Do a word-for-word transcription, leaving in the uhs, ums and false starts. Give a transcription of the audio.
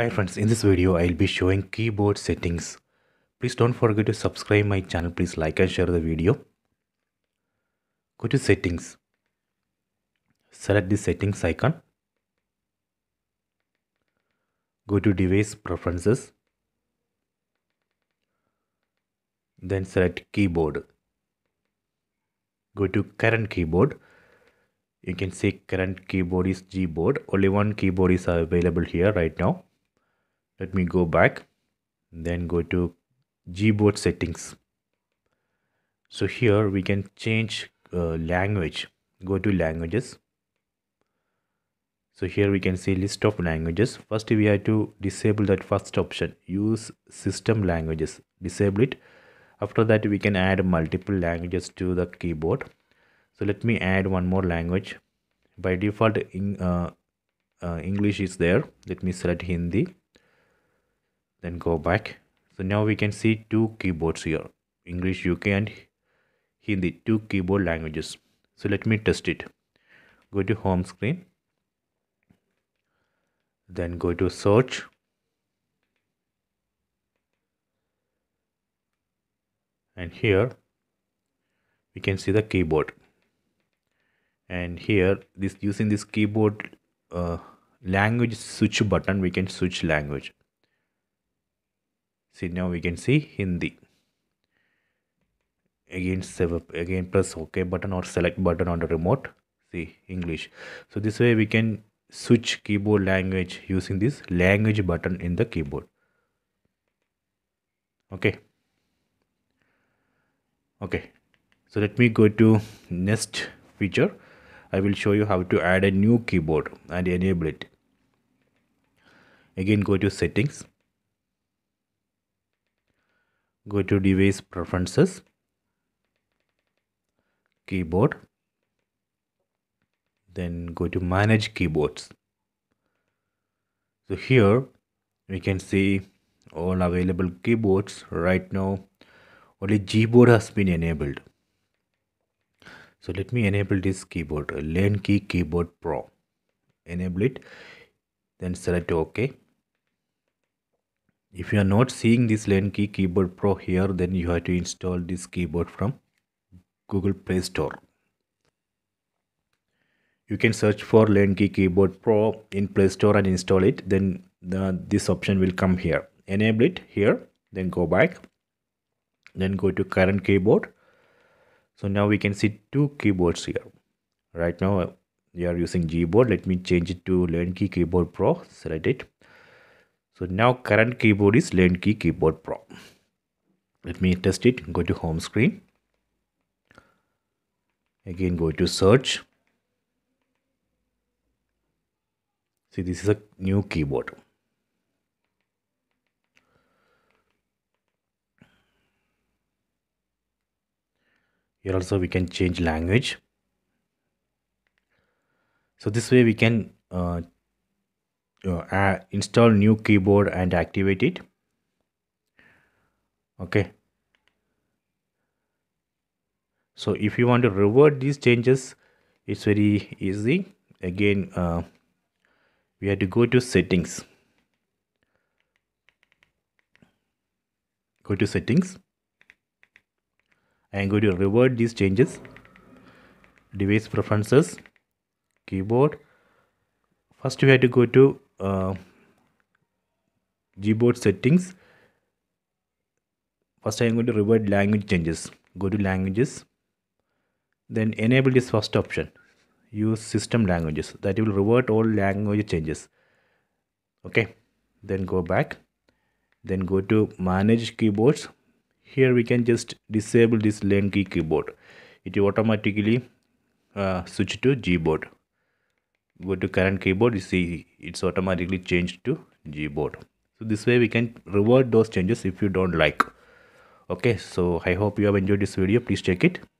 Hi friends, in this video I will be showing keyboard settings. Please don't forget to subscribe my channel. Please like and share the video. Go to settings. Select the settings icon. Go to device preferences. Then select keyboard. Go to current keyboard. You can see current keyboard is Gboard. Only one keyboard is available here right now. Let me go back, then go to Gboard settings. So here we can change uh, language. Go to languages. So here we can see list of languages. First we have to disable that first option, use system languages. Disable it. After that we can add multiple languages to the keyboard. So let me add one more language. By default in, uh, uh, English is there. Let me select Hindi. Then go back. So now we can see two keyboards here, English U K and Hindi, two keyboard languages. So let me test it. Go to home screen. Then go to search. And here we can see the keyboard. And here this using this keyboard uh, language switch button, we can switch language. See, now we can see Hindi. Again, save up. Again press OK button or select button on the remote. See, English. So this way we can switch keyboard language using this language button in the keyboard. Okay. Okay. So let me go to next feature. I will show you how to add a new keyboard and enable it. Again, go to settings. Go to device preferences, keyboard, then go to manage keyboards. So here we can see all available keyboards. Right now only Gboard has been enabled. So let me enable this keyboard, Learnkey Keyboard Pro. Enable it, then select OK. If you are not seeing this Learnkey Keyboard Pro here, then you have to install this keyboard from Google Play Store. You can search for Learnkey Keyboard Pro in Play Store and install it. Then the, this option will come here. Enable it here, then go back, then go to current keyboard. So now we can see two keyboards here. Right now we are using Gboard. Let me change it to Learnkey Keyboard Pro. Select it. So now current keyboard is Learnkey Keyboard Pro. Let me test it. Go to home screen. Again go to search. See, this is a new keyboard. Here also we can change language. So this way we can uh, Uh, install new keyboard and activate it. Okay, so if you want to revert these changes, it's very easy. Again, uh, we have to go to settings. Go to settings and go to revert these changes, device preferences, keyboard. First we have to go to Uh, Gboard settings. First I am going to revert language changes. Go to languages, then enable this first option, use system languages. That will revert all language changes. Okay, then go back, then go to manage keyboards. Here we can just disable this Learnkey keyboard. It will automatically uh, switch to Gboard. Go to current keyboard. You see it's automatically changed to Gboard. So this way we can revert those changes if you don't like. Okay, so I hope you have enjoyed this video. Please check it.